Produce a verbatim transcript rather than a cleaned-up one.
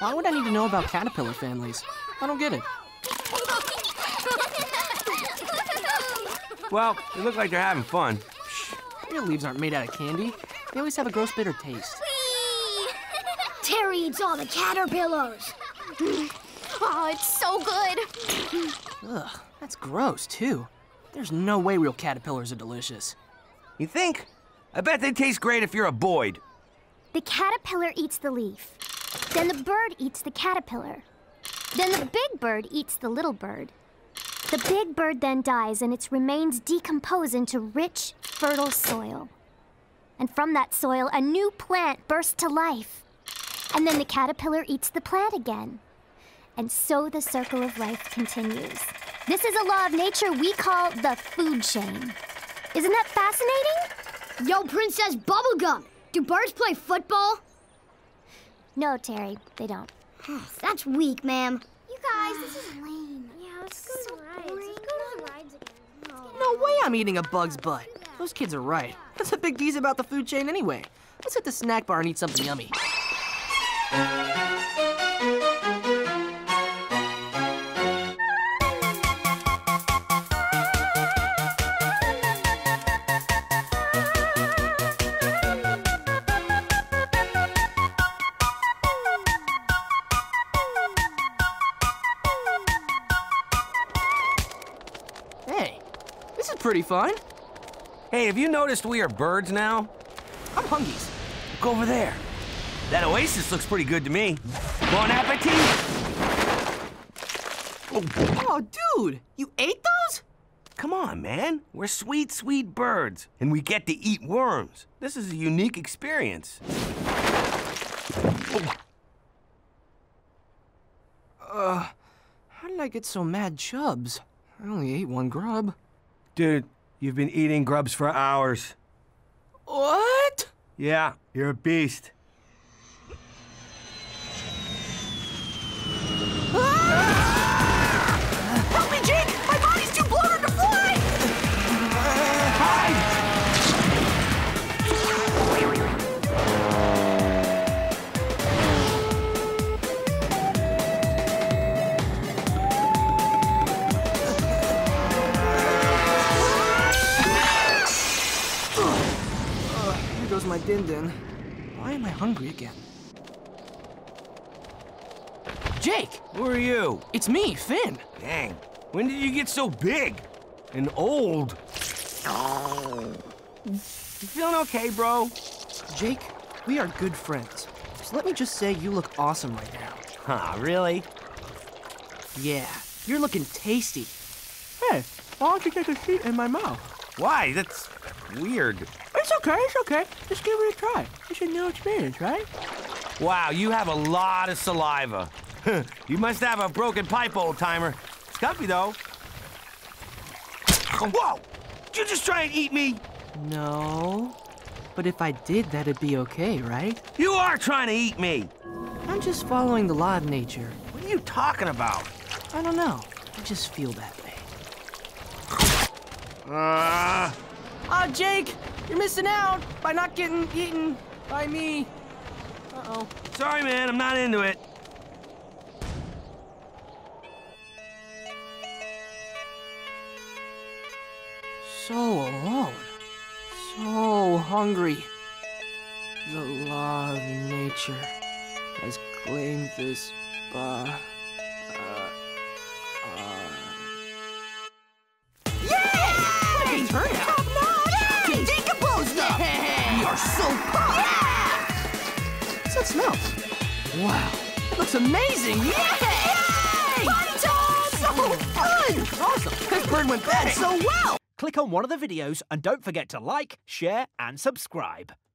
Why would I need to know about caterpillar families? I don't get it. Well, they look like they're having fun. Shh, your leaves aren't made out of candy. They always have a gross bitter taste. Whee! Terry eats all the caterpillars. Oh, it's so good. Ugh, that's gross, too. There's no way real caterpillars are delicious. You think? I bet they taste great if you're a Boyd. The caterpillar eats the leaf. Then the bird eats the caterpillar. Then the big bird eats the little bird. The big bird then dies and its remains decompose into rich, fertile soil. And from that soil, a new plant bursts to life. And then the caterpillar eats the plant again. And so the circle of life continues. This is a law of nature we call the food chain. Isn't that fascinating? Yo, Princess Bubblegum, do birds play football? No, Terry, they don't. That's weak, ma'am. You guys, this is lame. Yeah, let's go to rides. Let's go to rides again. No way I'm eating a bug's butt. Those kids are right. That's a big tease about the food chain anyway. Let's hit the snack bar and eat something yummy. Pretty fun. Hey, have you noticed we are birds now? I'm hungies. Look over there. That oasis looks pretty good to me. Bon appetit! Oh, dude! You ate those? Come on, man. We're sweet, sweet birds, and we get to eat worms. This is a unique experience. Oh. Uh, how did I get so mad chubs? I only ate one grub. Dude, you've been eating grubs for hours. What? Yeah, you're a beast. Ah! Help me, Jake! My body's too bloated to fly! My din-din. Why am I hungry again? Jake! Who are you? It's me, Finn. Dang, when did you get so big and old? Oh. You feeling okay, bro? Jake, we are good friends. So let me just say you look awesome right now. Huh, really? Yeah, you're looking tasty. Hey, why don't you take a seat in my mouth? Why? That's weird. It's okay, it's okay. Just give it a try. It's a new experience, right? Wow, you have a lot of saliva. You must have a broken pipe, old-timer. It's comfy, though. Whoa! Did you just try and eat me? No. But if I did, that'd be okay, right? You are trying to eat me! I'm just following the law of nature. What are you talking about? I don't know. I just feel that way. Ah, uh... uh, Jake! You're missing out by not getting eaten by me. Uh-oh. Sorry, man, I'm not into it. So alone. So hungry. The law of nature has claimed this bar. Uh, uh... Yay! Yay! Turn out! So yeah! What's that smell? Wow, it looks amazing! Yay! Yay! Party time! So fun! Awesome! This bird went bad so well! Click on one of the videos and don't forget to like, share, and subscribe.